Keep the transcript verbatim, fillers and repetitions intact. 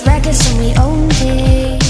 was reckless and we owned it.